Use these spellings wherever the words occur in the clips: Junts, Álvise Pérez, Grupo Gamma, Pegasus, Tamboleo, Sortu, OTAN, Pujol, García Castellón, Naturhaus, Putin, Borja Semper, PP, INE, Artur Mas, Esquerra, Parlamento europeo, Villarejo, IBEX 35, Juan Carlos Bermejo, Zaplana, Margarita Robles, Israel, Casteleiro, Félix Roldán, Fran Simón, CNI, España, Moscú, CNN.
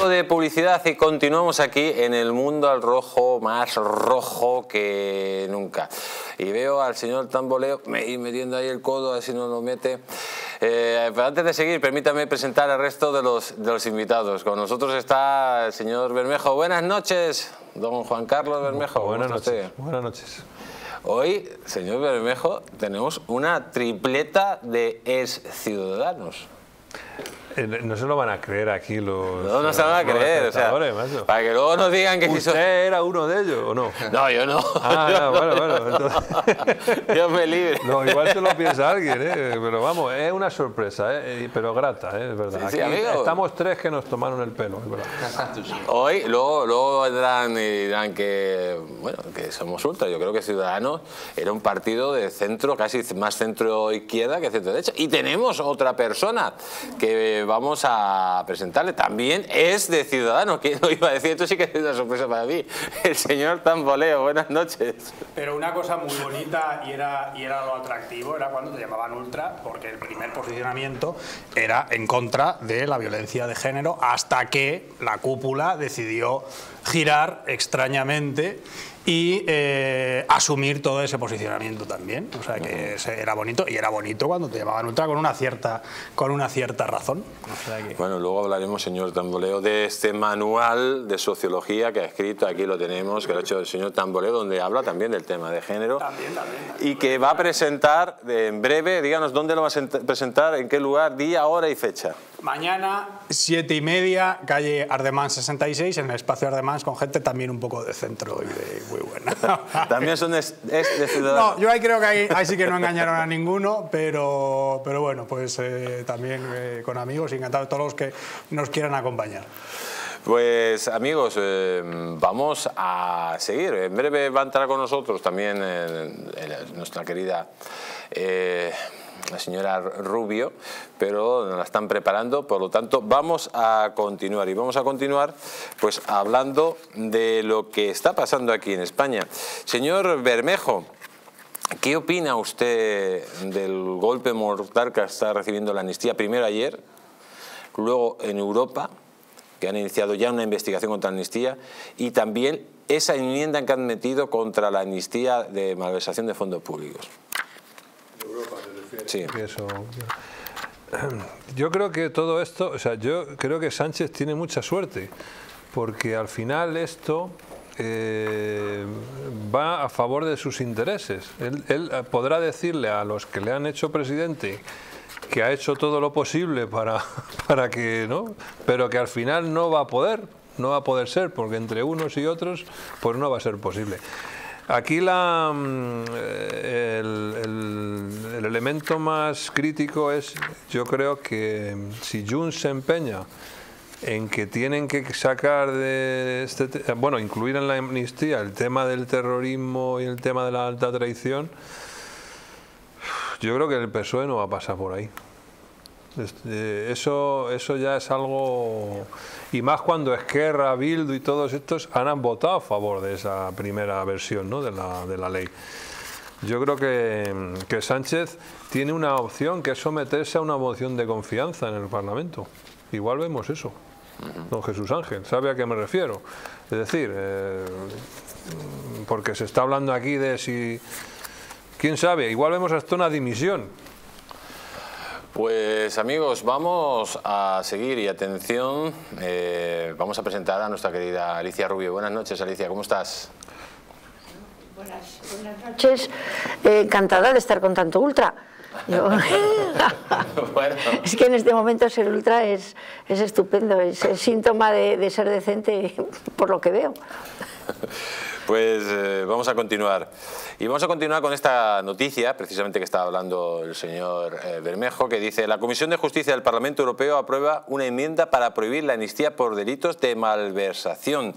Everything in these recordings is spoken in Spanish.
momento de publicidad y continuamos aquí en el mundo al rojo, más rojo que nunca. Y veo al señor Tamboleo metiendo ahí el codo, a ver si no lo mete. Pero antes de seguir, permítame presentar al resto de los invitados. Con nosotros está el señor Bermejo. Buenas noches, don Juan Carlos Bermejo. Buenas noches. Buenas noches. Hoy, señor Bermejo, tenemos una tripleta de ex-ciudadanos. No se lo van a creer aquí los... No, no se lo van a creer, o sea, macho, para que luego nos digan que si soy... ¿Usted era uno de ellos o no? No, yo no. Ah, yo no, bueno, entonces... Dios me libre. No, igual se lo piensa alguien, pero vamos, es una sorpresa, pero grata, es verdad. Sí, sí, aquí estamos tres que nos tomaron el pelo, es verdad. Hoy, luego vendrán y dirán que, bueno, que somos ultra. Yo creo que Ciudadanos era un partido de centro, casi más centro-izquierda que centro-derecha. Y tenemos otra persona que... vamos a presentarle, también es de Ciudadanos, que no iba a decir, esto sí que es una sorpresa para mí, el señor Tamboleo, buenas noches. Pero una cosa muy bonita y era lo atractivo, era cuando te llamaban ultra, porque el primer posicionamiento era en contra de la violencia de género, hasta que la cúpula decidió girar extrañamente y asumir todo ese posicionamiento también, o sea que era bonito, y era bonito cuando te llamaban ultra con una cierta razón, o sea que... Bueno, luego hablaremos, señor Tamboleo, de este manual de sociología que ha escrito, aquí lo tenemos, que lo ha hecho el señor Tamboleo, donde habla también del tema de género también, y que va a presentar en breve. Díganos dónde lo va a presentar, en qué lugar, día, hora y fecha. Mañana, 7:30, calle Ardemans 66, en el espacio Ardemans, con gente también un poco de centro y de muy buena. También son de Ciudadanos. No, yo ahí creo que ahí sí que no engañaron a ninguno, pero bueno, pues también con amigos, encantados todos los que nos quieran acompañar. Pues amigos, vamos a seguir. En breve va a entrar con nosotros también nuestra querida... la señora Rubio, pero nos la están preparando, por lo tanto vamos a continuar, y vamos a continuar pues hablando de lo que está pasando aquí en España. Señor Bermejo, ¿qué opina usted del golpe mortal que está recibiendo la amnistía? Primero ayer, luego en Europa, que han iniciado ya una investigación contra la amnistía, y también esa enmienda que han metido contra la amnistía de malversación de fondos públicos. Europa, sí. Yo creo que todo esto, o sea, yo creo que Sánchez tiene mucha suerte, porque al final esto va a favor de sus intereses. Él podrá decirle a los que le han hecho presidente que ha hecho todo lo posible para que no, pero que al final no va a poder ser, porque entre unos y otros pues no va a ser posible. Aquí el elemento más crítico es, yo creo que si Junts se empeña en que tienen que sacar de este, bueno, incluir en la amnistía el tema del terrorismo y el tema de la alta traición, yo creo que el PSOE no va a pasar por ahí. Eso ya es algo, y más cuando Esquerra, Bildu y todos estos han votado a favor de esa primera versión, ¿no?, de la ley. Yo creo que Sánchez tiene una opción, que es someterse a una moción de confianza en el Parlamento. Igual vemos eso. Don Jesús Ángel sabe a qué me refiero. Es decir, porque se está hablando aquí de si... ¿Quién sabe? Igual vemos hasta una dimisión. Pues amigos, vamos a seguir, y atención, vamos a presentar a nuestra querida Alicia Rubio. Buenas noches, Alicia, ¿cómo estás? Buenas noches, encantada de estar con tanto ultra. Yo... Bueno. Es que en este momento ser ultra es estupendo, es el síntoma de ser decente, por lo que veo. Pues vamos a continuar. Y vamos a continuar con esta noticia, precisamente, que estaba hablando el señor Bermejo, que dice: la Comisión de Justicia del Parlamento Europeo aprueba una enmienda para prohibir la amnistía por delitos de malversación.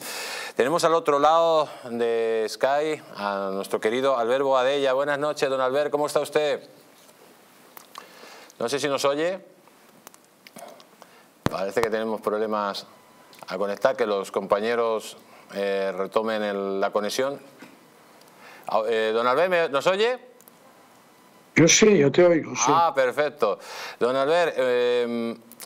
Tenemos al otro lado de Sky a nuestro querido Albert Boadella. Buenas noches, don Albert, ¿cómo está usted? No sé si nos oye. Parece que tenemos problemas a conectar, que los compañeros... retomen la conexión. Don Albert, ¿nos oye? Yo sí, yo te oigo. Sí. Ah, perfecto. Don Albert,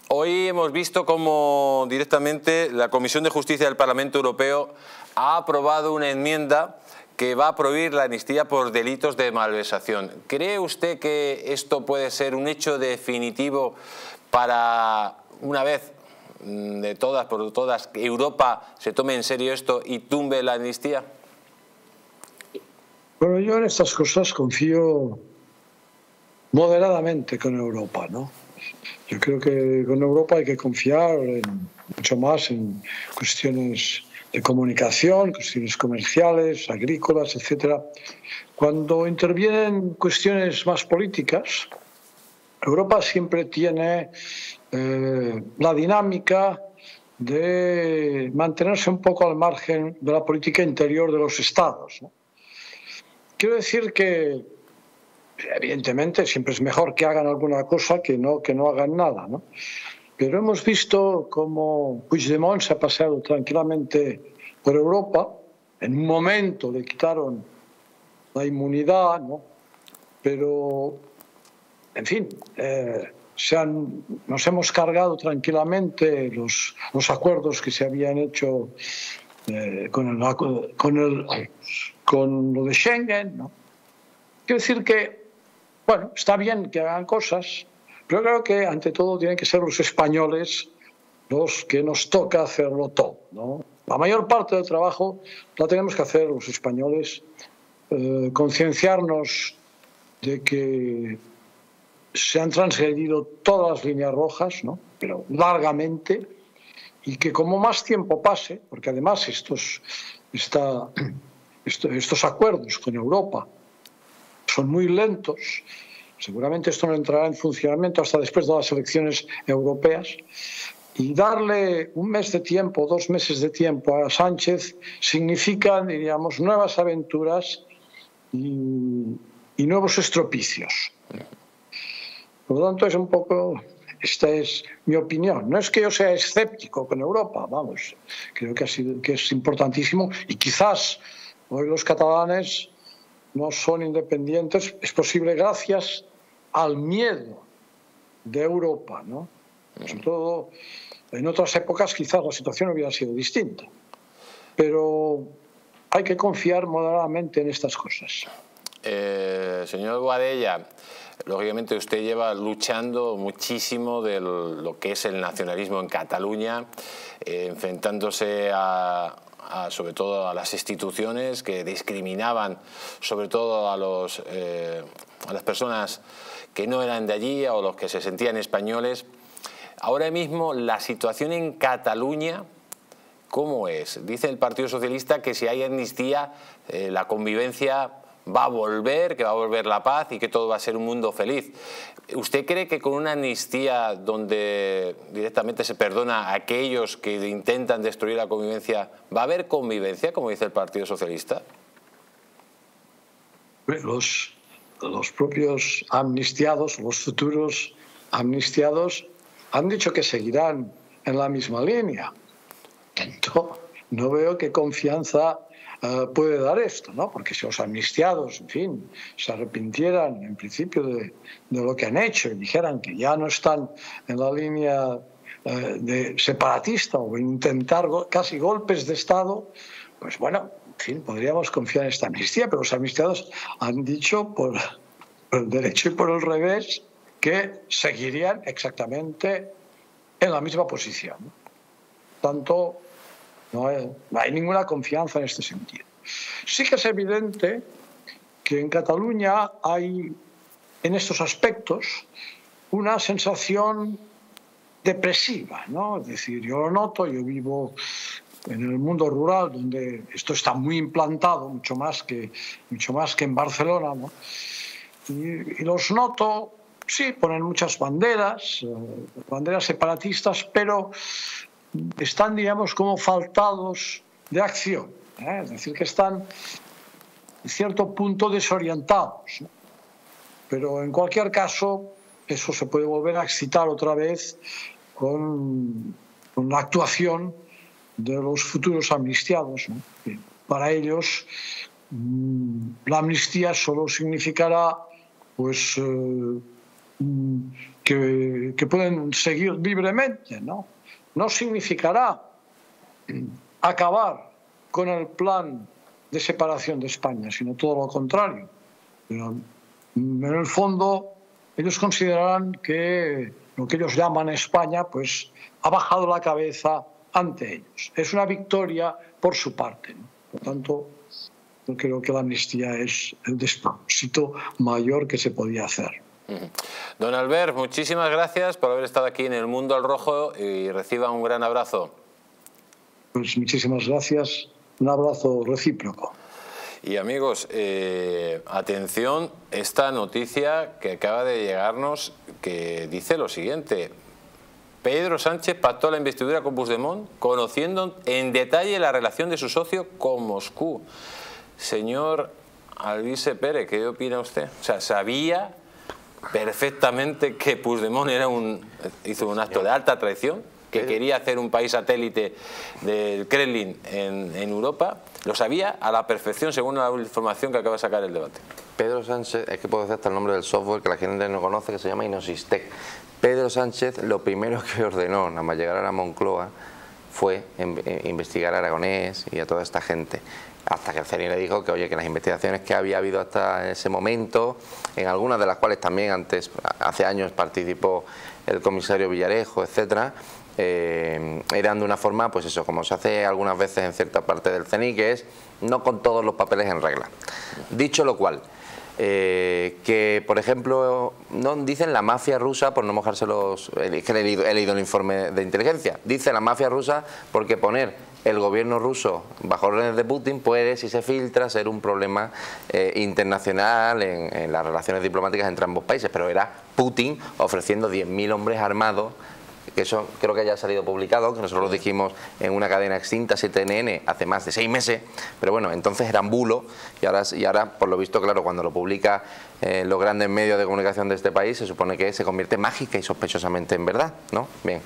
hoy hemos visto cómo directamente la Comisión de Justicia del Parlamento Europeo ha aprobado una enmienda que va a prohibir la amnistía por delitos de malversación. ¿Cree usted que esto puede ser un hecho definitivo para, una vez de todas por todas, que Europa se tome en serio esto y tumbe la amnistía? Bueno, yo en estas cosas confío moderadamente con Europa, ¿no? Yo creo que con Europa hay que confiar mucho más en cuestiones de comunicación, cuestiones comerciales, agrícolas, etcétera. Cuando intervienen cuestiones más políticas, Europa siempre tiene la dinámica de mantenerse un poco al margen de la política interior de los estados, ¿no? Quiero decir que, evidentemente, siempre es mejor que hagan alguna cosa que no hagan nada, ¿no? Pero hemos visto cómo Puigdemont se ha paseado tranquilamente por Europa. En un momento le quitaron la inmunidad, ¿no? Pero, en fin, nos hemos cargado tranquilamente los acuerdos que se habían hecho con lo de Schengen, ¿no? Quiero decir que, bueno, está bien que hagan cosas, pero creo que ante todo tienen que ser los españoles los que nos toca hacerlo todo, ¿no? La mayor parte del trabajo la tenemos que hacer los españoles, concienciarnos de que se han transgredido todas las líneas rojas, ¿no? Pero largamente, y que como más tiempo pase, porque además estos acuerdos con Europa son muy lentos, seguramente esto no entrará en funcionamiento hasta después de las elecciones europeas, y darle un mes de tiempo, 2 meses de tiempo a Sánchez significa, diríamos, nuevas aventuras y nuevos estropicios. Por lo tanto, es un poco, esta es mi opinión. No es que yo sea escéptico con Europa, vamos, creo que es importantísimo, y quizás hoy los catalanes no son independientes, es posible gracias al miedo de Europa, ¿no? Sobre todo, en otras épocas quizás la situación hubiera sido distinta, pero hay que confiar moderadamente en estas cosas. Señor Boadella, lógicamente usted lleva luchando muchísimo de lo que es el nacionalismo en Cataluña, enfrentándose sobre todo a las instituciones que discriminaban sobre todo a las personas que no eran de allí o los que se sentían españoles. Ahora mismo la situación en Cataluña, ¿cómo es? Dice el Partido Socialista que si hay amnistía la convivencia va a volver, que va a volver la paz y que todo va a ser un mundo feliz. ¿Usted cree que con una amnistía donde directamente se perdona a aquellos que intentan destruir la convivencia, va a haber convivencia, como dice el Partido Socialista? Los propios amnistiados, los futuros amnistiados, han dicho que seguirán en la misma línea. Entonces, no veo qué confianza puede dar esto, ¿no? Porque si los amnistiados, en fin, se arrepintieran en principio de lo que han hecho y dijeran que ya no están en la línea de separatista o intentar casi golpes de Estado, pues bueno, en fin, podríamos confiar en esta amnistía, pero los amnistiados han dicho por el derecho y por el revés que seguirían exactamente en la misma posición. Tanto no hay ninguna confianza en este sentido. Sí que es evidente que en Cataluña hay, en estos aspectos, una sensación depresiva, ¿no? Es decir, yo lo noto, yo vivo en el mundo rural, donde esto está muy implantado, mucho más que en Barcelona, ¿no? Y los noto, sí, ponen muchas banderas, banderas separatistas, pero están, digamos, como faltados de acción, ¿eh? Es decir, que están en cierto punto desorientados, ¿no? Pero en cualquier caso, eso se puede volver a excitar otra vez con la actuación de los futuros amnistiados, ¿no? Para ellos, la amnistía solo significará pues que pueden seguir libremente, ¿no? No significará acabar con el plan de separación de España, sino todo lo contrario. Pero en el fondo ellos considerarán que lo que ellos llaman España pues ha bajado la cabeza ante ellos. Es una victoria por su parte, ¿no? Por tanto, yo creo que la amnistía es el despropósito mayor que se podía hacer. Don Albert, muchísimas gracias por haber estado aquí en El Mundo al Rojo y reciba un gran abrazo. Pues muchísimas gracias, un abrazo recíproco. Y amigos, atención, esta noticia que acaba de llegarnos que dice lo siguiente: Pedro Sánchez pactó la investidura con Puigdemont conociendo en detalle la relación de su socio con Moscú. Señor Álvise Pérez, ¿qué opina usted? O sea, ¿sabía perfectamente que Puigdemont era hizo un acto de alta traición? Que quería hacer un país satélite del Kremlin en Europa. Lo sabía a la perfección según la información que acaba de sacar el debate. Pedro Sánchez, es que puedo decir hasta el nombre del software que la gente no conoce, que se llama InnoSysTech. Pedro Sánchez lo primero que ordenó, nada más llegar a la Moncloa, fue investigar a Aragonés y a toda esta gente. Hasta que el CNI le dijo que, oye, que las investigaciones que había habido hasta ese momento, en algunas de las cuales también antes, hace años participó el comisario Villarejo, etcétera, eran de una forma, pues eso, como se hace algunas veces en cierta parte del CNI, que es no con todos los papeles en regla. Dicho lo cual, que por ejemplo, no dicen la mafia rusa, por no mojarse los... Es que he leído el informe de inteligencia. Dice la mafia rusa porque poner el gobierno ruso bajo órdenes de Putin puede, si se filtra, ser un problema internacional en las relaciones diplomáticas entre ambos países. Pero era Putin ofreciendo 10.000 hombres armados, que eso creo que ya ha salido publicado, que nosotros lo dijimos en una cadena extinta, CNN, hace más de 6 meses, pero bueno, entonces eran bulos y ahora por lo visto, claro, cuando lo publica los grandes medios de comunicación de este país, se supone que se convierte mágica y sospechosamente en verdad, ¿no? Bien,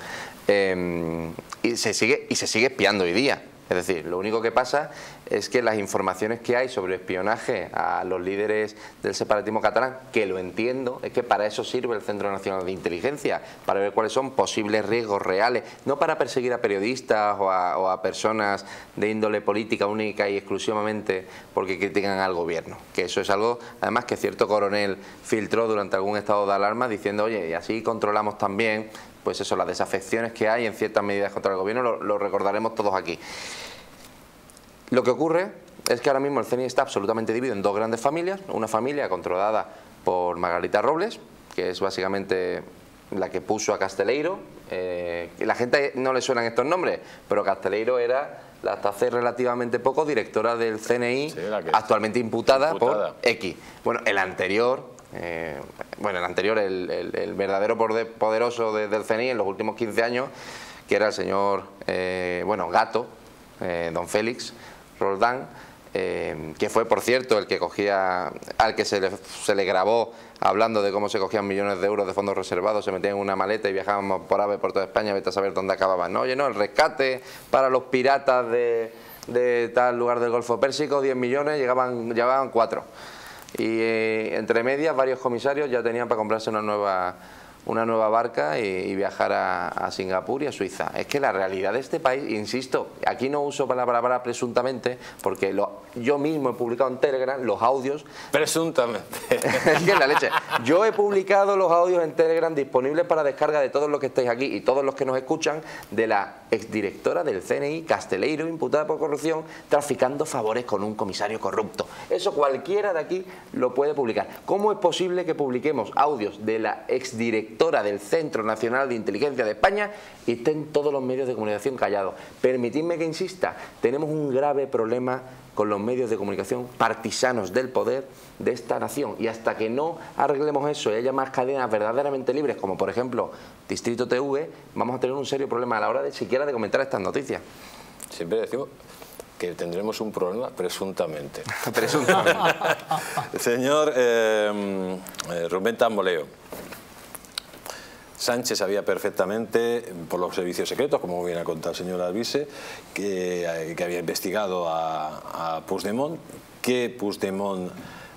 y se sigue espiando hoy día. Es decir, lo único que pasa es que las informaciones que hay sobre espionaje a los líderes del separatismo catalán, que lo entiendo, es que para eso sirve el Centro Nacional de Inteligencia, para ver cuáles son posibles riesgos reales, no para perseguir a periodistas o a personas de índole política única y exclusivamente porque critican al gobierno. Que eso es algo, además, que cierto coronel filtró durante algún estado de alarma diciendo, oye, y así controlamos también, pues eso, las desafecciones que hay en ciertas medidas contra el gobierno, lo recordaremos todos aquí. Lo que ocurre es que ahora mismo el CNI está absolutamente dividido en dos grandes familias. Una familia controlada por Margarita Robles, que es básicamente la que puso a Casteleiro. La gente no le suenan estos nombres, pero Casteleiro era, hasta hace relativamente poco, directora del CNI, sí, actualmente imputada por X. Bueno, el verdadero poderoso del CNI en los últimos 15 años, que era el señor Gato, don Félix Roldán, que fue, por cierto, el que cogía, al que se le grabó hablando de cómo se cogían millones de euros de fondos reservados, se metían en una maleta y viajaban por AVE por toda España, vete a saber dónde acababan. No, oye, no, el rescate para los piratas de tal lugar del Golfo Pérsico, 10 millones, llegaban 4. Y entre medias varios comisarios ya tenían para comprarse una nueva barca y viajar a Singapur y a Suiza. Es que la realidad de este país, insisto, aquí no uso la palabra presuntamente, porque yo mismo he publicado en Telegram los audios. Presuntamente. Es que es la leche. Yo he publicado los audios en Telegram disponibles para descarga de todos los que estáis aquí y todos los que nos escuchan, de la exdirectora del CNI, Casteleiro, imputada por corrupción, traficando favores con un comisario corrupto. Eso cualquiera de aquí lo puede publicar. ¿Cómo es posible que publiquemos audios de la exdirectora del Centro Nacional de Inteligencia de España y estén todos los medios de comunicación callados? Permitidme que insista, tenemos un grave problema con los medios de comunicación partisanos del poder de esta nación, y hasta que no arreglemos eso y haya más cadenas verdaderamente libres, como por ejemplo Distrito TV, vamos a tener un serio problema a la hora de siquiera de comentar estas noticias. Siempre decimos que tendremos un problema presuntamente. Presuntamente. Señor Rubén Tamboleo, Sánchez sabía perfectamente, por los servicios secretos, como bien ha contado el señor Albise, que había investigado a Puigdemont, que Puigdemont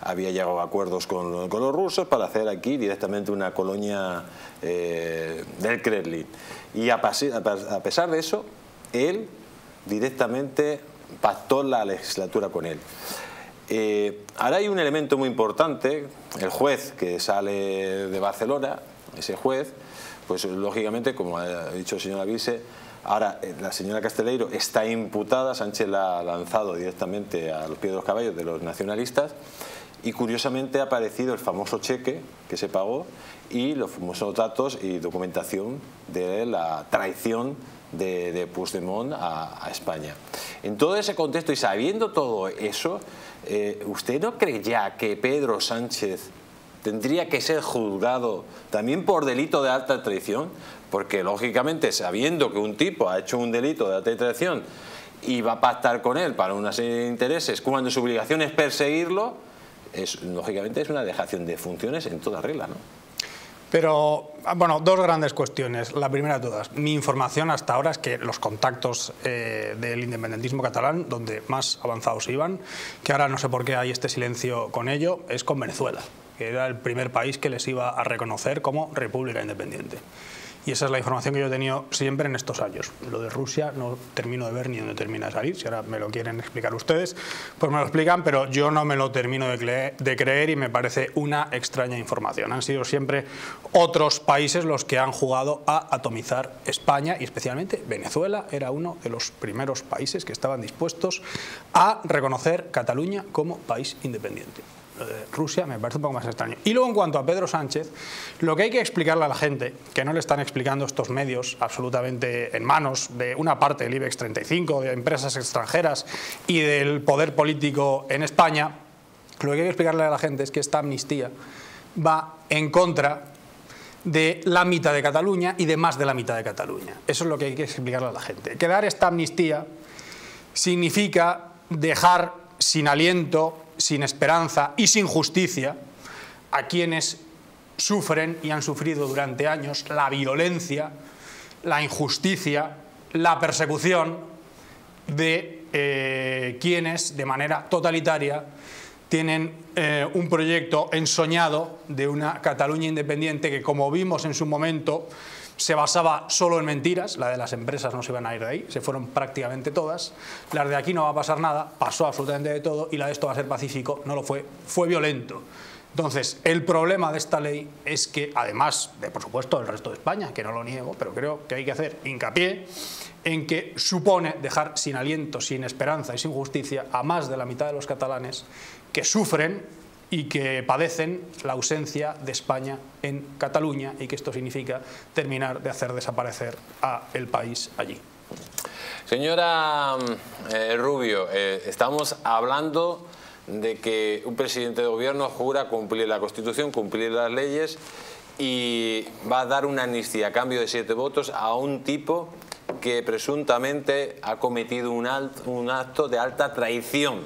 había llegado a acuerdos con los rusos para hacer aquí directamente una colonia del Kremlin. Y a pesar de eso, él directamente pactó la legislatura con él. Ahora hay un elemento muy importante, el juez que sale de Barcelona, ese juez, pues lógicamente, como ha dicho el señor Albise, ahora la señora Casteleiro está imputada, Sánchez la ha lanzado directamente a los pies de los caballos de los nacionalistas, y curiosamente ha aparecido el famoso cheque que se pagó y los famosos datos y documentación de la traición de Puigdemont a España. En todo ese contexto y sabiendo todo eso, ¿usted no cree ya que Pedro Sánchez tendría que ser juzgado también por delito de alta traición? Porque lógicamente sabiendo que un tipo ha hecho un delito de alta traición y va a pactar con él para una serie de intereses cuando su obligación es perseguirlo, lógicamente es una dejación de funciones en toda regla, ¿no? Pero, bueno, dos grandes cuestiones. La primera de todas, mi información hasta ahora es que los contactos del independentismo catalán, donde más avanzados iban, que ahora no sé por qué hay este silencio con ello, es con Venezuela, que era el primer país que les iba a reconocer como república independiente. Y esa es la información que yo he tenido siempre en estos años. Lo de Rusia no termino de ver ni dónde termina de salir. Si ahora me lo quieren explicar ustedes, pues me lo explican, pero yo no me lo termino de creer y me parece una extraña información. Han sido siempre otros países los que han jugado a atomizar España, y especialmente Venezuela era uno de los primeros países que estaban dispuestos a reconocer Cataluña como país independiente. Rusia me parece un poco más extraño. Y luego en cuanto a Pedro Sánchez, lo que hay que explicarle a la gente, que no le están explicando estos medios absolutamente en manos de una parte del IBEX 35, de empresas extranjeras y del poder político en España, lo que hay que explicarle a la gente es que esta amnistía va en contra de la mitad de Cataluña y de más de la mitad de Cataluña. Eso es lo que hay que explicarle a la gente. Que dar esta amnistía significa dejar sin aliento, sin esperanza y sin justicia a quienes sufren y han sufrido durante años la violencia, la injusticia, la persecución de quienes de manera totalitaria tienen un proyecto ensoñado de una Cataluña independiente que, como vimos en su momento, se basaba solo en mentiras. La de las empresas no se iban a ir de ahí, se fueron prácticamente todas. Las de aquí no va a pasar nada, pasó absolutamente de todo, y la de esto va a ser pacífico, no lo fue, fue violento. Entonces, el problema de esta ley es que, además de, por supuesto, el resto de España, que no lo niego, pero creo que hay que hacer hincapié en que supone dejar sin aliento, sin esperanza y sin justicia a más de la mitad de los catalanes que sufren y que padecen la ausencia de España en Cataluña, y que esto significa terminar de hacer desaparecer a el país allí. Señora Rubio, estamos hablando de que un presidente de gobierno jura cumplir la Constitución, cumplir las leyes, y va a dar una amnistía a cambio de 7 votos a un tipo que presuntamente ha cometido un acto de alta traición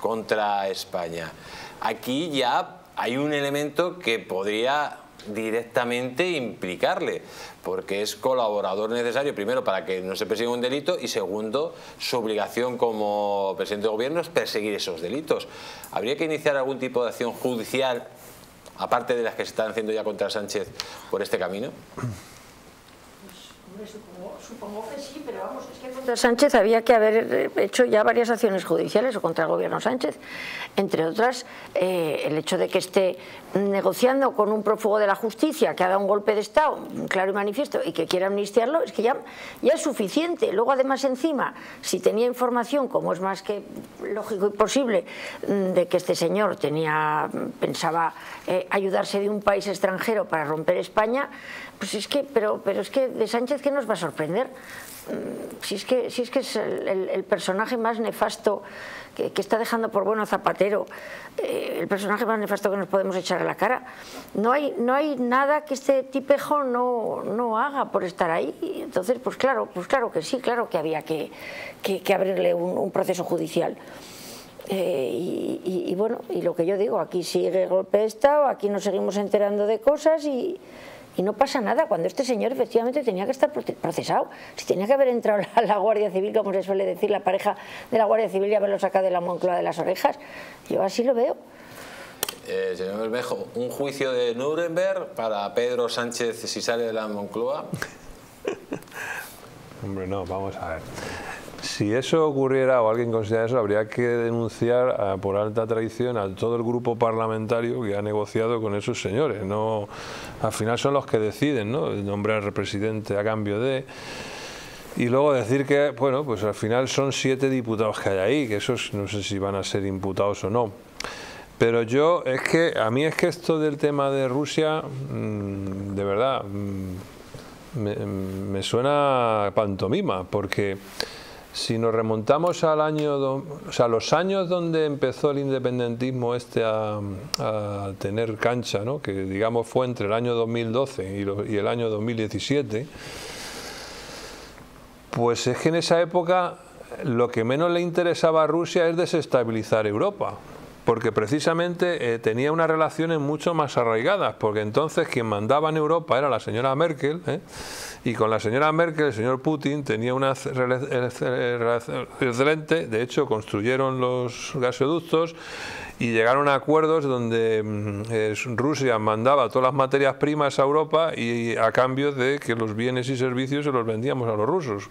contra España. Aquí ya hay un elemento que podría directamente implicarle, porque es colaborador necesario, primero, para que no se persiga un delito, y segundo, su obligación como presidente de gobierno es perseguir esos delitos. ¿Habría que iniciar algún tipo de acción judicial, aparte de las que se están haciendo ya contra Sánchez, por este camino? Pues, supongo que sí, pero vamos, es que contra Sánchez había que haber hecho ya varias acciones judiciales, o contra el gobierno Sánchez, entre otras el hecho de que esté negociando con un prófugo de la justicia que ha dado un golpe de Estado claro y manifiesto y que quiera amnistiarlo, es que ya es suficiente. Luego, además, encima, si tenía información, como es más que lógico y posible, de que este señor pensaba ayudarse de un país extranjero para romper España, pues es que, pero es que de Sánchez, ¿qué nos va a sorprender? Si es que es el personaje más nefasto que está dejando por bueno a Zapatero, el personaje más nefasto que nos podemos echar a la cara. No hay nada que este tipejo no haga por estar ahí. Entonces, pues claro que sí, claro que había que abrirle un proceso judicial. Y bueno, y lo que yo digo, aquí sigue el golpe de Estado, aquí nos seguimos enterando de cosas y no pasa nada, cuando este señor efectivamente tenía que estar procesado. Si tenía que haber entrado a la Guardia Civil, como se suele decir, la pareja de la Guardia Civil, y haberlo sacado de la Moncloa de las orejas. Yo así lo veo. Señor Bermejo, un juicio de Nuremberg para Pedro Sánchez si sale de la Moncloa. Hombre, no, vamos a ver. Si eso ocurriera o alguien considera eso, habría que denunciar por alta traición a todo el grupo parlamentario que ha negociado con esos señores. No, al final son los que deciden, ¿no? Nombrar al presidente a cambio de... Y luego decir que, bueno, pues al final son 7 diputados que hay ahí, que esos no sé si van a ser imputados o no. Pero yo, es que, a mí es que esto del tema de Rusia, de verdad, me suena pantomima, porque... Si nos remontamos al año, o sea, los años donde empezó el independentismo este a tener cancha, ¿no? Que digamos fue entre el año 2012 y el año 2017, pues es que en esa época lo que menos le interesaba a Rusia es desestabilizar Europa, porque precisamente tenía unas relaciones mucho más arraigadas, porque entonces quien mandaba en Europa era la señora Merkel, y con la señora Merkel el señor Putin tenía una relación excelente. De hecho construyeron los gasoductos y llegaron a acuerdos donde Rusia mandaba todas las materias primas a Europa y a cambio de que los bienes y servicios se los vendíamos a los rusos.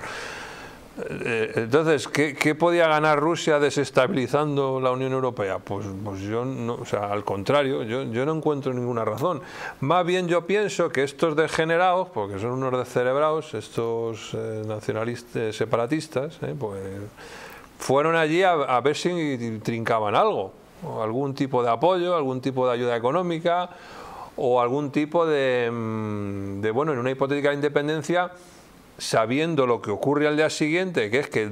Entonces, ¿qué podía ganar Rusia desestabilizando la Unión Europea? Pues yo no, o sea, al contrario, yo no encuentro ninguna razón. Más bien yo pienso que estos degenerados, porque son unos descerebrados, estos nacionalistas separatistas, pues fueron allí a ver si trincaban algo, o algún tipo de apoyo, algún tipo de ayuda económica, o algún tipo de bueno, en una hipotética independencia, sabiendo lo que ocurre al día siguiente, que es que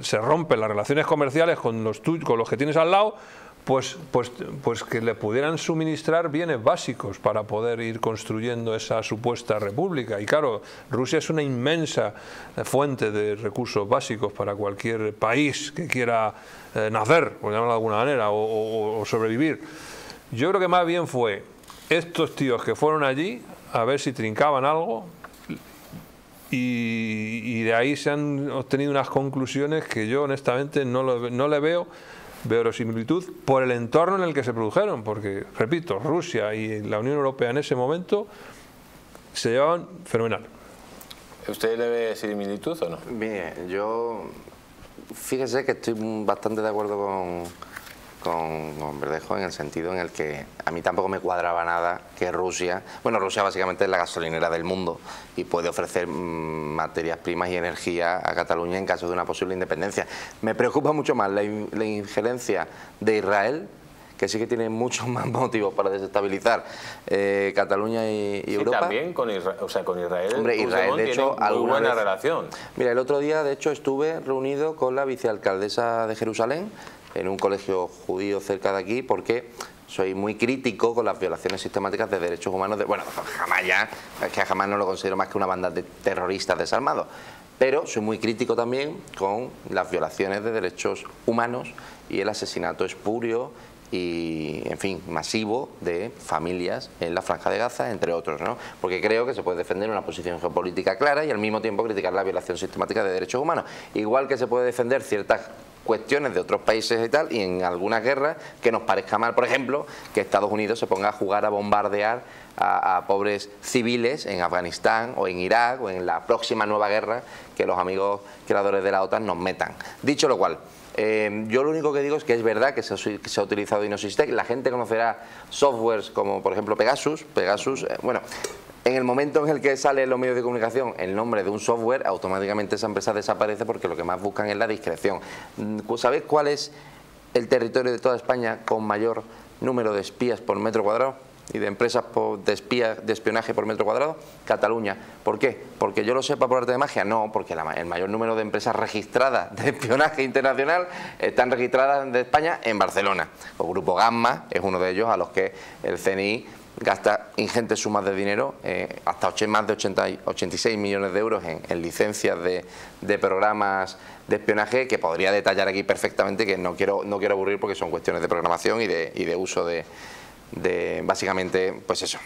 se rompen las relaciones comerciales con los que tienes al lado, pues que le pudieran suministrar bienes básicos para poder ir construyendo esa supuesta república. Y claro, Rusia es una inmensa fuente de recursos básicos para cualquier país que quiera nacer, por llamarlo de alguna manera, o sobrevivir. Yo creo que más bien fue estos tíos que fueron allí a ver si trincaban algo, y de ahí se han obtenido unas conclusiones que yo honestamente no le veo verosimilitud por el entorno en el que se produjeron, porque, repito, Rusia y la Unión Europea en ese momento se llevaban fenomenal. ¿Usted le ve similitud o no? Bien, yo fíjese que estoy bastante de acuerdo con Bermejo, en el sentido en el que a mí tampoco me cuadraba nada que Rusia... Bueno, Rusia básicamente es la gasolinera del mundo y puede ofrecer materias primas y energía a Cataluña en caso de una posible independencia. Me preocupa mucho más la injerencia de Israel, que sí que tiene muchos más motivos para desestabilizar Cataluña y Europa. Y también con Israel, o sea, con Israel. Hombre, Israel de hecho tiene muy buena relación. Mira, el otro día de hecho estuve reunido con la vicealcaldesa de Jerusalén, en un colegio judío cerca de aquí, porque soy muy crítico con las violaciones sistemáticas de derechos humanos. Bueno, jamás ya, es que jamás no lo considero más que una banda de terroristas desarmados, pero soy muy crítico también con las violaciones de derechos humanos y el asesinato espurio y, en fin, masivo de familias en la Franja de Gaza, entre otros, ¿no? Porque creo que se puede defender una posición geopolítica clara y al mismo tiempo criticar la violación sistemática de derechos humanos, igual que se puede defender ciertas cuestiones de otros países y tal, y en algunas guerras que nos parezca mal, por ejemplo, que Estados Unidos se ponga a jugar a bombardear a pobres civiles en Afganistán o en Irak o en la próxima nueva guerra que los amigos creadores de la OTAN nos metan. Dicho lo cual, yo lo único que digo es que es verdad que se ha utilizado InnoSysTech, la gente conocerá softwares como por ejemplo Pegasus, bueno... En el momento en el que sale en los medios de comunicación el nombre de un software, automáticamente esa empresa desaparece porque lo que más buscan es la discreción. ¿Sabéis cuál es el territorio de toda España con mayor número de espías por metro cuadrado y de empresas de espionaje por metro cuadrado? Cataluña. ¿Por qué? ¿Porque yo lo sepa por arte de magia? No, porque el mayor número de empresas registradas de espionaje internacional están registradas de España en Barcelona. El Grupo Gamma es uno de ellos a los que el CNI... gasta ingentes sumas de dinero, hasta más de 86 millones de euros en licencias de programas de espionaje, que podría detallar aquí perfectamente, que no quiero aburrir porque son cuestiones de programación y de uso de de básicamente, pues eso,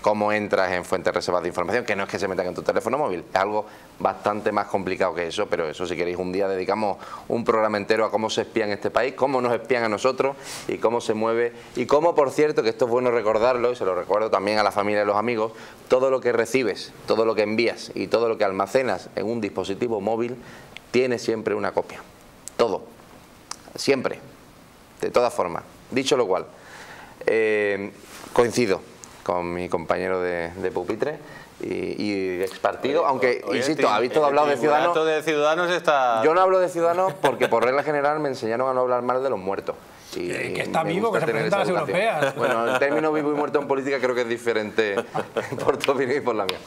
cómo entras en fuentes reservadas de información, que no es que se metan en tu teléfono móvil, es algo bastante más complicado que eso, pero eso, si queréis, un día dedicamos un programa entero a cómo se espía en este país, cómo nos espían a nosotros y cómo se mueve, y cómo, por cierto, que esto es bueno recordarlo, y se lo recuerdo también a la familia y a los amigos, todo lo que recibes, todo lo que envías y todo lo que almacenas en un dispositivo móvil tiene siempre una copia, todo, siempre, de todas formas. Dicho lo cual, coincido con mi compañero de pupitre y expartido, aunque, oye, insisto, habéis todo hablado de Ciudadanos. De Ciudadanos está... Yo no hablo de Ciudadanos porque por regla general me enseñaron a no hablar mal de los muertos. Y que está vivo, que se presenta a las europeas. Bueno, el término vivo y muerto en política creo que es diferente por tu opinión y por la mía.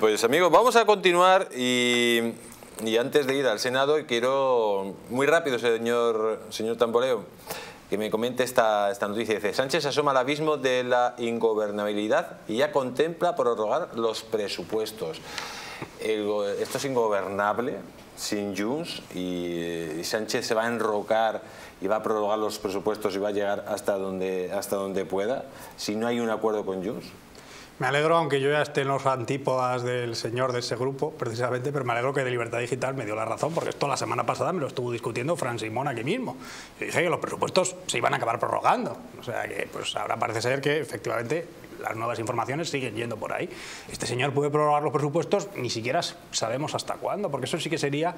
Pues amigos, vamos a continuar y antes de ir al Senado quiero, muy rápido, señor Tamboleo, que me comente esta noticia. Dice: Sánchez asoma al abismo de la ingobernabilidad y ya contempla prorrogar los presupuestos. Esto es ingobernable sin Junts, y Sánchez se va a enrocar y va a prorrogar los presupuestos y va a llegar hasta donde pueda si no hay un acuerdo con Junts. Me alegro, aunque yo ya esté en los antípodas del señor de ese grupo, precisamente, pero me alegro que de Libertad Digital me dio la razón, porque esto la semana pasada me lo estuvo discutiendo Fran Simón aquí mismo. Y dije que los presupuestos se iban a acabar prorrogando. O sea que, pues ahora parece ser que efectivamente las nuevas informaciones siguen yendo por ahí. Este señor puede prorrogar los presupuestos, ni siquiera sabemos hasta cuándo, porque eso sí que sería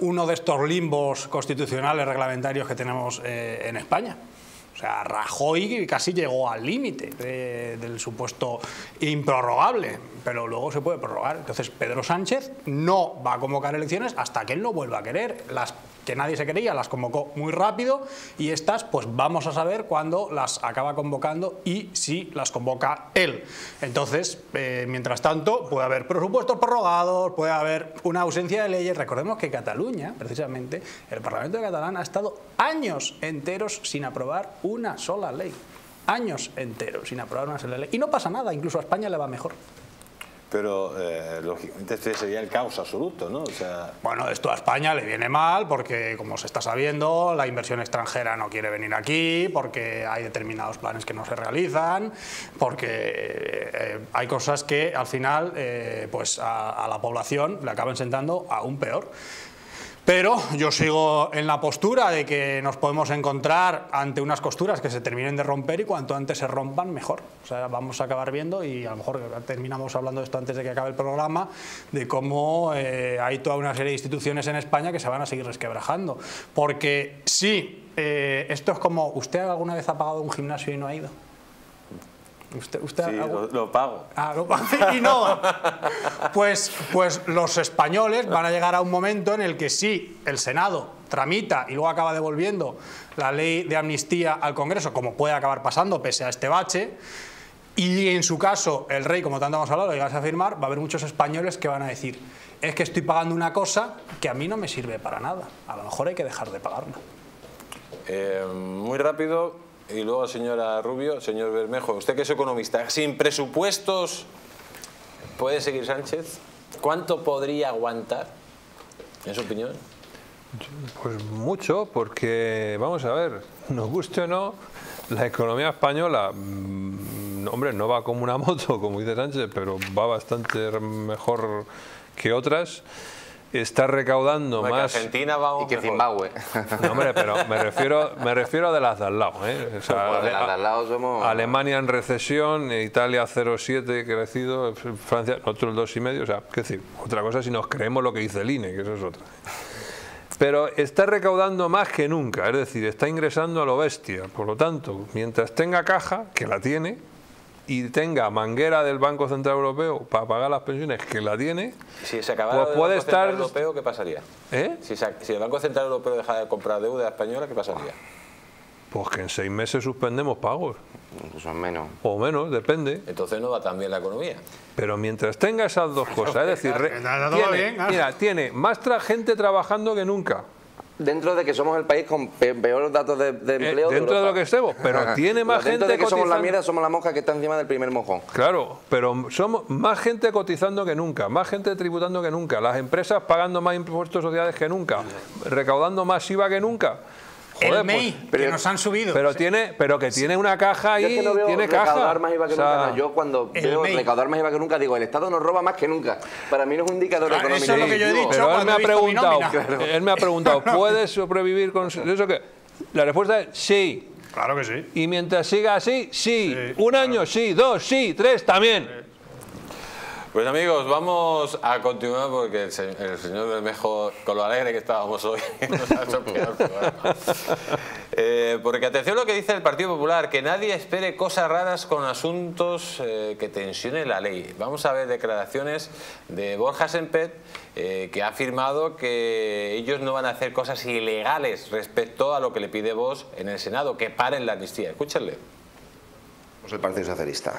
uno de estos limbos constitucionales reglamentarios que tenemos en España. O sea, Rajoy casi llegó al límite del supuesto improrrogable, pero luego se puede prorrogar. Entonces, Pedro Sánchez no va a convocar elecciones hasta que él no vuelva a querer. Las que nadie se quería las convocó muy rápido, y estas, pues vamos a saber cuándo las acaba convocando y si las convoca él. Entonces, mientras tanto, puede haber presupuestos prorrogados, puede haber una ausencia de leyes. Recordemos que Cataluña, precisamente, el Parlamento catalán ha estado años enteros sin aprobar una sola ley, años enteros sin aprobar una sola ley, y no pasa nada, incluso a España le va mejor. Pero lógicamente este sería el caos absoluto, ¿no? O sea... Bueno, esto a España le viene mal porque, como se está sabiendo, la inversión extranjera no quiere venir aquí, porque hay determinados planes que no se realizan, porque hay cosas que al final pues a la población le acaban sentando aún peor. Pero yo sigo en la postura de que nos podemos encontrar ante unas costuras que se terminen de romper, y cuanto antes se rompan, mejor. O sea, vamos a acabar viendo, y a lo mejor terminamos hablando de esto antes de que acabe el programa, de cómo hay toda una serie de instituciones en España que se van a seguir resquebrajando. Porque sí, esto es como, ¿usted alguna vez ha pagado un gimnasio y no ha ido? ¿Usted sí, lo pago. Ah, lo pago. Y no va. Pues los españoles van a llegar a un momento en el que sí, el Senado tramita y luego acaba devolviendo la ley de amnistía al Congreso, como puede acabar pasando pese a este bache, y en su caso el rey, como tanto hemos hablado, lo llegas a firmar, va a haber muchos españoles que van a decir: es que estoy pagando una cosa que a mí no me sirve para nada, a lo mejor hay que dejar de pagarla. Muy rápido. Y luego, señora Rubio, señor Bermejo, usted que es economista, ¿sin presupuestos puede seguir Sánchez? ¿Cuánto podría aguantar, en su opinión? Pues mucho, porque, vamos a ver, nos guste o no, la economía española, hombre, no va como una moto, como dice Sánchez, pero va bastante mejor que otras. Está recaudando más que Argentina, vamos, y que Zimbabue. No, hombre, pero me refiero de las de al lado, ¿eh? O sea, bueno, de las de al lado somos... Alemania en recesión, Italia 0,7 crecido, Francia otro 2,5, o sea, qué decir, otra cosa si nos creemos lo que dice el INE, que eso es otra. Pero está recaudando más que nunca, es decir, está ingresando a lo bestia. Por lo tanto, mientras tenga caja, que la tiene, y tenga manguera del Banco Central Europeo para pagar las pensiones, que la tiene, si se acabara pues el Banco Central Europeo, ¿qué pasaría? ¿Eh? Si el Banco Central Europeo dejara de comprar deuda española, ¿qué pasaría? Pues que en 6 meses suspendemos pagos. Incluso menos. O menos, depende. Entonces no va tan bien la economía. Pero mientras tenga esas dos cosas, es decir, tiene más gente trabajando que nunca. Dentro de que somos el país con peores datos de empleo dentro de lo que estemos, pero tiene más gente cotizando. Dentro de que somos la mierda, somos la mosca que está encima del primer mojón. Claro, pero somos más gente cotizando que nunca, más gente tributando que nunca, las empresas pagando más impuestos sociales que nunca, recaudando más IVA que nunca. Joder, el MEI, pues, pero, que nos han subido. Pero, tiene una caja ahí, yo es que no veo tiene recaudar caja. Más IVA que nunca. No, yo cuando veo MEI. Recaudar más IVA que nunca, digo, el Estado nos roba más que nunca. Para mí no es un indicador económico. Eso es lo que yo he dicho. Pero él me ha preguntado, ¿puedes sobrevivir con eso? Que la respuesta es sí. Claro que sí. Y mientras siga así, sí. Un año sí, dos sí, tres también. Sí. Pues amigos, vamos a continuar porque el señor Bermejo, con lo alegre que estábamos hoy, nos ha hecho peor programa. Porque atención a lo que dice el Partido Popular, que nadie espere cosas raras con asuntos que tensione la ley. Vamos a ver declaraciones de Borja Semper, que ha afirmado que ellos no van a hacer cosas ilegales respecto a lo que le pide Vox en el Senado, que paren la amnistía. Escúchenle. Pues el Partido Socialista.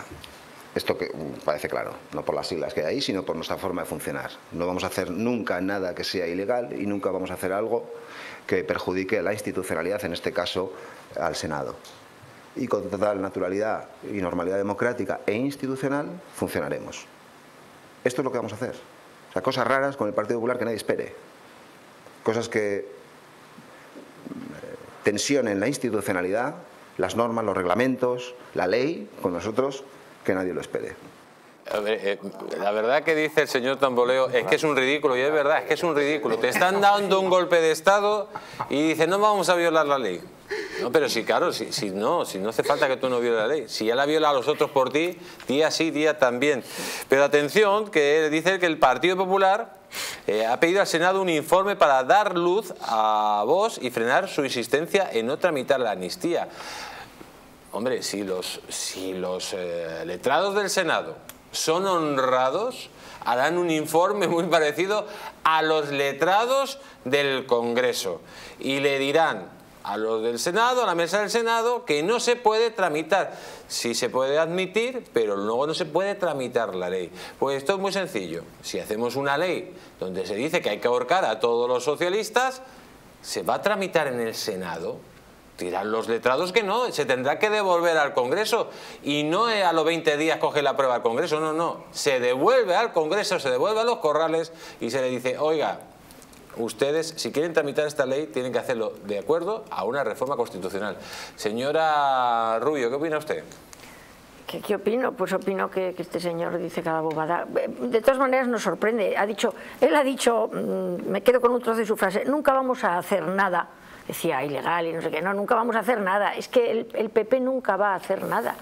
Esto que parece claro, no por las siglas que hay ahí, sino por nuestra forma de funcionar. No vamos a hacer nunca nada que sea ilegal y nunca vamos a hacer algo que perjudique a la institucionalidad, en este caso al Senado. Y con total naturalidad y normalidad democrática e institucional funcionaremos. Esto es lo que vamos a hacer. O sea, cosas raras con el Partido Popular que nadie espere. Cosas que tensionen la institucionalidad, las normas, los reglamentos, la ley, con nosotros, que nadie lo espere. La verdad que dice el señor Tamboleo es que es un ridículo, y es verdad, es que es un ridículo. Te están dando un golpe de Estado y dice no vamos a violar la ley. No, pero sí, claro, si no hace falta que tú no violes la ley. Si ya la viola a los otros por ti, día sí, día también. Pero atención, que dice que el Partido Popular ha pedido al Senado un informe para dar luz a Vox y frenar su insistencia en no tramitar la amnistía. Hombre, si los letrados del Senado son honrados, harán un informe muy parecido a los letrados del Congreso. Y le dirán a los del Senado, a la mesa del Senado, que no se puede tramitar. Sí se puede admitir, pero luego no se puede tramitar la ley. Pues esto es muy sencillo. Si hacemos una ley donde se dice que hay que ahorcar a todos los socialistas, se va a tramitar en el Senado. Dirán los letrados que no, se tendrá que devolver al Congreso, y no a los 20 días coge la prueba al Congreso, no, se devuelve al Congreso, se devuelve a los corrales y se le dice, oiga, ustedes si quieren tramitar esta ley tienen que hacerlo de acuerdo a una reforma constitucional. Señora Rubio, ¿qué opina usted? ¿Qué opino? Pues opino que este señor dice cada bobada. De todas maneras nos sorprende, él ha dicho, me quedo con un trozo de su frase, nunca vamos a hacer nada. Decía ilegal y no sé qué, no, nunca vamos a hacer nada. Es que el PP nunca va a hacer nada.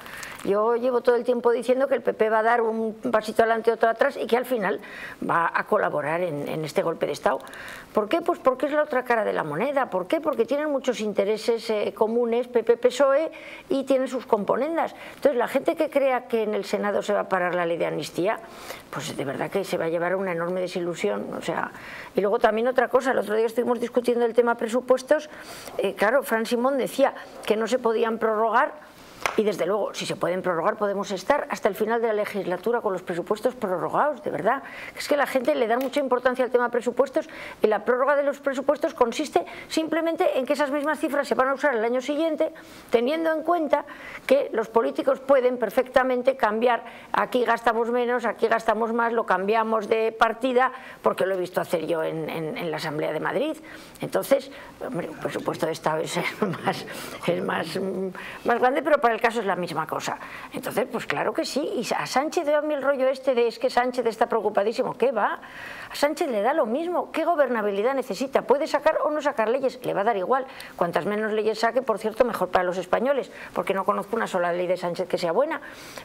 Yo llevo todo el tiempo diciendo que el PP va a dar un pasito adelante, otro atrás, y que al final va a colaborar en este golpe de Estado. ¿Por qué? Pues porque es la otra cara de la moneda. ¿Por qué? Porque tienen muchos intereses comunes, PP-PSOE, y tienen sus componendas. Entonces la gente que crea que en el Senado se va a parar la ley de amnistía, pues de verdad que se va a llevar una enorme desilusión. O sea, y luego también otra cosa, el otro día estuvimos discutiendo el tema presupuestos, claro, Fran Simón decía que no se podían prorrogar. Y desde luego, si se pueden prorrogar, podemos estar hasta el final de la legislatura con los presupuestos prorrogados, de verdad. Es que la gente le da mucha importancia al tema presupuestos, y la prórroga de los presupuestos consiste simplemente en que esas mismas cifras se van a usar el año siguiente, teniendo en cuenta que los políticos pueden perfectamente cambiar, aquí gastamos menos, aquí gastamos más, lo cambiamos de partida, porque lo he visto hacer yo en la Asamblea de Madrid. Entonces, hombre, un presupuesto de Estado es más grande, pero para el caso es la misma cosa. Entonces, pues claro que sí. Y a Sánchez da a mí el rollo este de es que Sánchez está preocupadísimo. ¿Qué va? A Sánchez le da lo mismo. ¿Qué gobernabilidad necesita? ¿Puede sacar o no sacar leyes? Le va a dar igual. Cuantas menos leyes saque, por cierto, mejor para los españoles, porque no conozco una sola ley de Sánchez que sea buena.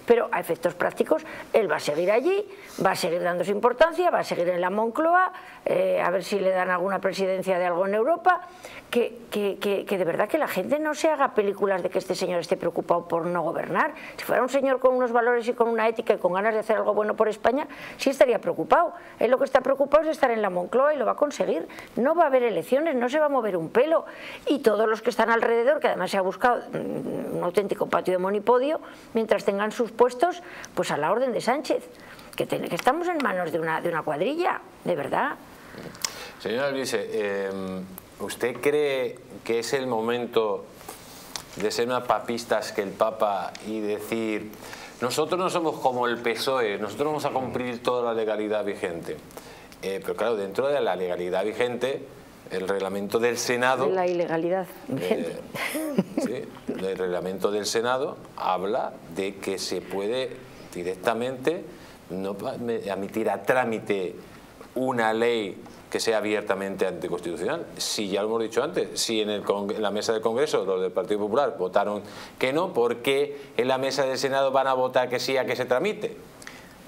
Pero a efectos prácticos, él va a seguir allí, va a seguir dando su importancia, va a seguir en la Moncloa, a ver si le dan alguna presidencia de algo en Europa. Que de verdad que la gente no se haga películas de que este señor esté preocupado por no gobernar. Si fuera un señor con unos valores y con una ética y con ganas de hacer algo bueno por España, sí estaría preocupado. Él lo que está preocupado es estar en la Moncloa, y lo va a conseguir. No va a haber elecciones, no se va a mover un pelo, y todos los que están alrededor, que además se ha buscado un auténtico patio de monipodio, mientras tengan sus puestos, pues a la orden de Sánchez, que estamos en manos de una cuadrilla, de verdad. Señora Albise, ¿usted cree que es el momento de ser más papistas que el Papa y decir, nosotros no somos como el PSOE, nosotros vamos a cumplir toda la legalidad vigente? Pero claro, dentro de la legalidad vigente el reglamento del Senado... La ilegalidad. Sí, el reglamento del Senado habla de que se puede directamente no admitir a trámite una ley que sea abiertamente anticonstitucional. Si ya lo hemos dicho antes, si en la mesa del Congreso los del Partido Popular votaron que no, ¿por qué en la mesa del Senado van a votar que sí a que se tramite?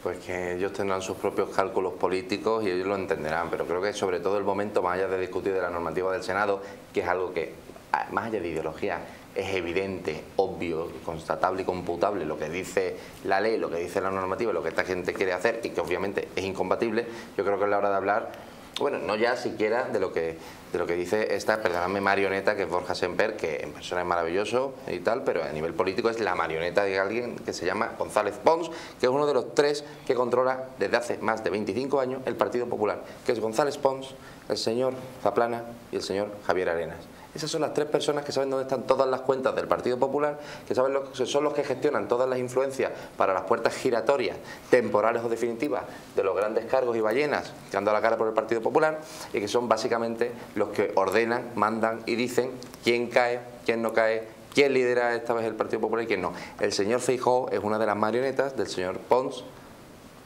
Pues que ellos tendrán sus propios cálculos políticos y ellos lo entenderán, pero creo que sobre todo el momento, más allá de discutir de la normativa del Senado, que es algo que, más allá de ideología, es evidente, obvio, constatable y computable lo que dice la ley, lo que dice la normativa, lo que esta gente quiere hacer y que obviamente es incompatible, yo creo que es la hora de hablar, bueno, no ya siquiera de lo que dice esta, perdóname, marioneta que es Borja Semper, que en persona es maravilloso y tal, pero a nivel político es la marioneta de alguien que se llama González Pons, que es uno de los tres que controla desde hace más de 25 años el Partido Popular, que es González Pons, el señor Zaplana y el señor Javier Arenas. Esas son las tres personas que saben dónde están todas las cuentas del Partido Popular, que saben son los que gestionan todas las influencias para las puertas giratorias, temporales o definitivas, de los grandes cargos y ballenas que han dado la cara por el Partido Popular y que son básicamente los que ordenan, mandan y dicen quién cae, quién no cae, quién lidera esta vez el Partido Popular y quién no. El señor Feijóo es una de las marionetas del señor Pons,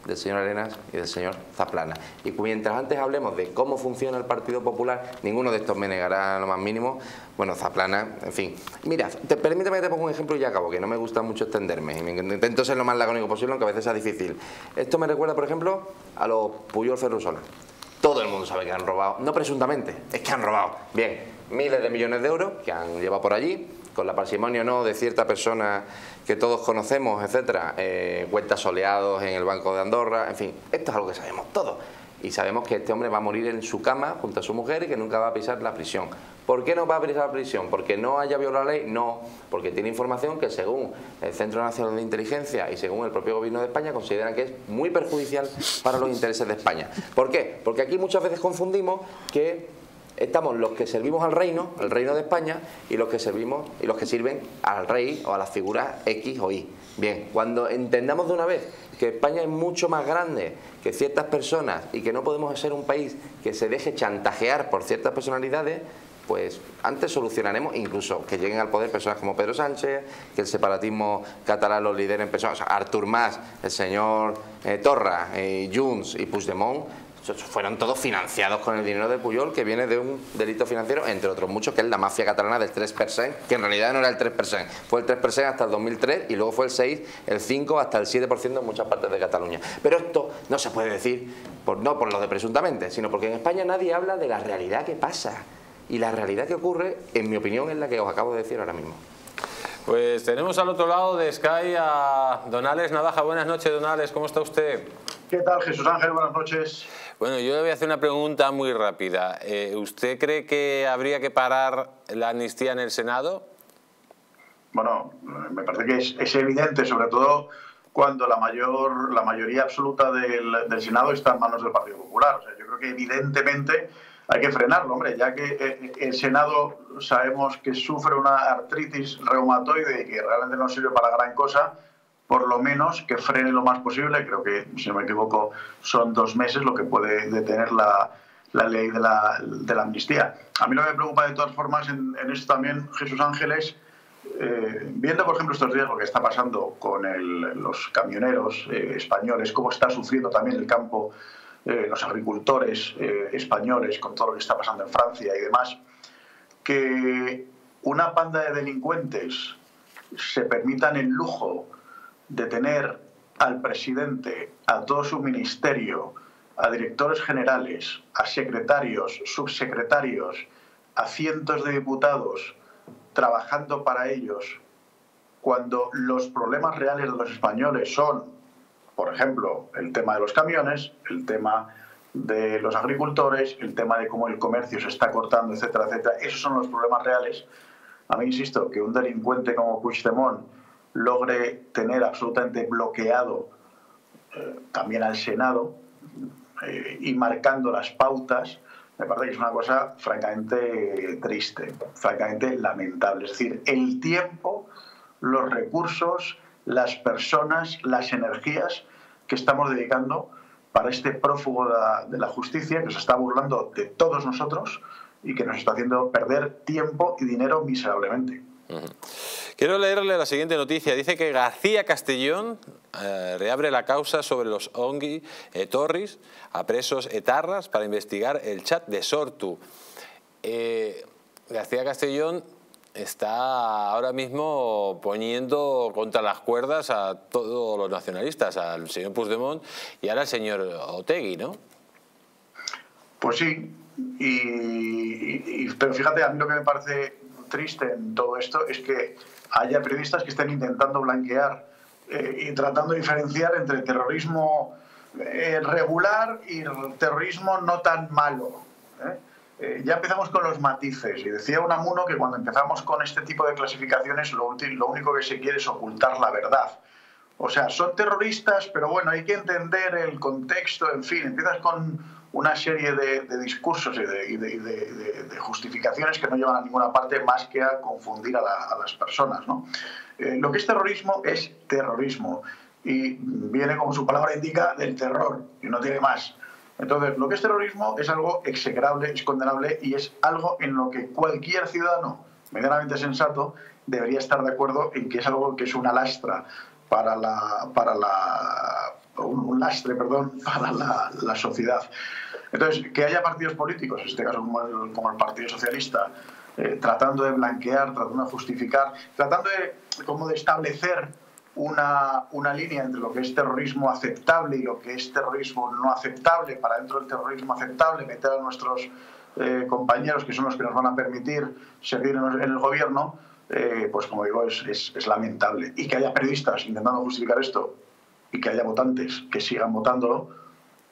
del señor Arenas y del señor Zaplana. Y mientras antes hablemos de cómo funciona el Partido Popular, ninguno de estos me negará lo más mínimo. Bueno, Zaplana, en fin. Mira, permíteme que te ponga un ejemplo y ya acabo, que no me gusta mucho extenderme. Intento ser lo más lacónico posible, aunque a veces sea difícil. Esto me recuerda, por ejemplo, a los Puyol Ferrusola. Todo el mundo sabe que han robado, no presuntamente, es que han robado. Bien, miles de millones de euros que han llevado por allí, con la parsimonia o no de cierta persona que todos conocemos, etcétera, cuentas soleados en el Banco de Andorra, en fin, esto es algo que sabemos todos. Y sabemos que este hombre va a morir en su cama junto a su mujer y que nunca va a pisar la prisión. ¿Por qué no va a pisar la prisión? ¿Porque no haya violado la ley? No, porque tiene información que según el Centro Nacional de Inteligencia y según el propio Gobierno de España consideran que es muy perjudicial para los intereses de España. ¿Por qué? Porque aquí muchas veces confundimos que estamos los que servimos al reino, de España, y los que servimos y los que sirven al rey o a las figuras X o Y. Bien, cuando entendamos de una vez que España es mucho más grande que ciertas personas y que no podemos ser un país que se deje chantajear por ciertas personalidades, pues antes solucionaremos, incluso que lleguen al poder personas como Pedro Sánchez, que el separatismo catalán los lideren personas, o sea, Artur Mas, el señor Torra, Junts y Puigdemont, fueron todos financiados con el dinero de Pujol, que viene de un delito financiero, entre otros muchos, que es la mafia catalana del 3%, que en realidad no era el 3%, fue el 3% hasta el 2003 y luego fue el 6%, el 5%, hasta el 7% en muchas partes de Cataluña. Pero esto no se puede decir, no por lo de presuntamente, sino porque en España nadie habla de la realidad que pasa. Y la realidad que ocurre, en mi opinión, es la que os acabo de decir ahora mismo. Pues tenemos al otro lado de Sky a Donales Navaja. Buenas noches, Donales, ¿cómo está usted? ¿Qué tal, Jesús Ángel? Buenas noches. Bueno, yo le voy a hacer una pregunta muy rápida. ¿Usted cree que habría que parar la amnistía en el Senado? Bueno, me parece que es evidente, sobre todo cuando la mayoría absoluta del Senado está en manos del Partido Popular. O sea, yo creo que evidentemente hay que frenarlo, hombre, ya que el Senado sabemos que sufre una artritis reumatoide y que realmente no sirve para gran cosa. Por lo menos que frene lo más posible, creo que, si no me equivoco, son 2 meses lo que puede detener la ley de la amnistía. A mí lo que me preocupa de todas formas en esto también, Jesús Ángeles, viendo por ejemplo estos días lo que está pasando con los camioneros españoles, cómo está sufriendo también el campo, los agricultores españoles, con todo lo que está pasando en Francia y demás, que una panda de delincuentes se permitan el lujo de tener al presidente, a todo su ministerio, a directores generales, a secretarios, subsecretarios, a cientos de diputados trabajando para ellos, cuando los problemas reales de los españoles son, por ejemplo, el tema de los camiones, el tema de los agricultores, el tema de cómo el comercio se está cortando, etcétera, etcétera. Esos son los problemas reales. A mí, insisto, que un delincuente como Puigdemont logre tener absolutamente bloqueado también al Senado y marcando las pautas, me parece que es una cosa francamente triste, francamente lamentable. Es decir, el tiempo, los recursos, las personas, las energías que estamos dedicando para este prófugo de la justicia que se está burlando de todos nosotros y que nos está haciendo perder tiempo y dinero miserablemente. Quiero leerle la siguiente noticia. Dice que García Castellón reabre la causa sobre los Ongi Torris, a presos etarras, para investigar el chat de Sortu. García Castellón está ahora mismo poniendo contra las cuerdas a todos los nacionalistas, al señor Puigdemont y ahora al señor Otegui, ¿no? Pues sí, pero fíjate, a mí lo que me parece triste en todo esto es que haya periodistas que estén intentando blanquear y tratando de diferenciar entre terrorismo regular y terrorismo no tan malo, ¿eh? Ya empezamos con los matices, y decía Unamuno que cuando empezamos con este tipo de clasificaciones lo único que se quiere es ocultar la verdad. O sea, son terroristas, pero bueno, hay que entender el contexto, en fin, empiezas con una serie de discursos y de justificaciones que no llevan a ninguna parte más que a confundir a las personas, ¿no? Lo que es terrorismo y viene, como su palabra indica, del terror y no tiene más. Entonces, lo que es terrorismo es algo execrable, es condenable y es algo en lo que cualquier ciudadano medianamente sensato debería estar de acuerdo en que es algo que es una lastra para la sociedad. Entonces, que haya partidos políticos, en este caso como el Partido Socialista, tratando de blanquear, tratando de justificar, tratando de establecer una línea entre lo que es terrorismo aceptable y lo que es terrorismo no aceptable, para dentro del terrorismo aceptable meter a nuestros compañeros, que son los que nos van a permitir servir en el gobierno, pues como digo, es lamentable. Y que haya periodistas intentando justificar esto y que haya votantes que sigan votándolo,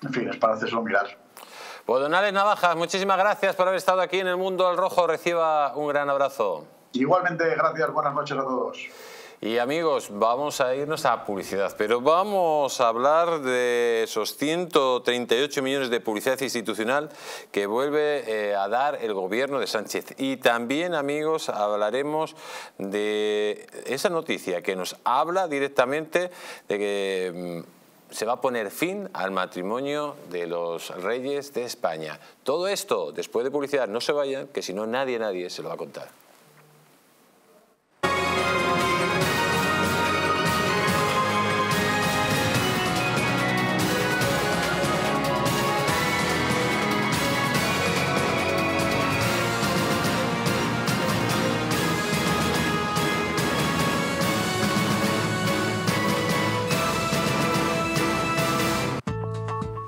en fin, es para hacérselo mirar. Pues Donales Navaja, muchísimas gracias por haber estado aquí en El Mundo al Rojo. Reciba un gran abrazo. Igualmente, gracias. Buenas noches a todos. Y amigos, vamos a irnos a publicidad, pero vamos a hablar de esos 138 millones de publicidad institucional que vuelve a dar el gobierno de Sánchez. Y también, amigos, hablaremos de esa noticia que nos habla directamente de que se va a poner fin al matrimonio de los reyes de España. Todo esto después de publicidad. No se vayan, que si no nadie se lo va a contar.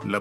La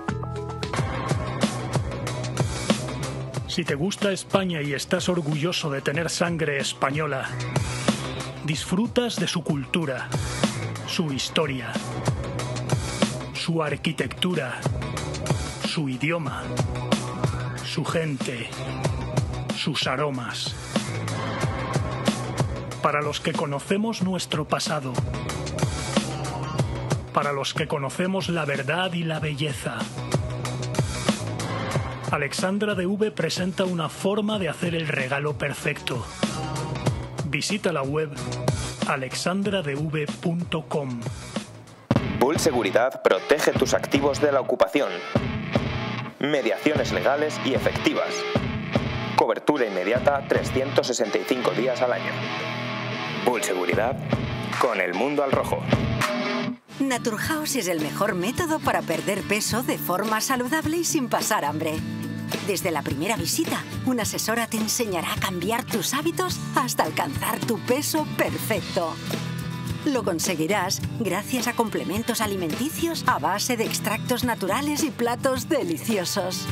Si te gusta España y estás orgulloso de tener sangre española, disfrutas de su cultura, su historia, su arquitectura, su idioma, su gente, sus aromas. Para los que conocemos nuestro pasado, para los que conocemos la verdad y la belleza, Alexandra DV presenta una forma de hacer el regalo perfecto. Visita la web alexandradv.com. Bull Seguridad protege tus activos de la ocupación. Mediaciones legales y efectivas. Cobertura inmediata 365 días al año. Bull Seguridad, con El Mundo al Rojo. Naturhaus es el mejor método para perder peso de forma saludable y sin pasar hambre. Desde la primera visita, una asesora te enseñará a cambiar tus hábitos hasta alcanzar tu peso perfecto. Lo conseguirás gracias a complementos alimenticios a base de extractos naturales y platos deliciosos.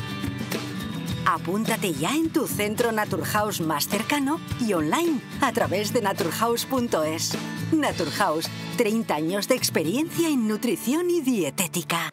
Apúntate ya en tu centro Naturhaus más cercano y online a través de naturhaus.es. Naturhaus, 30 años de experiencia en nutrición y dietética.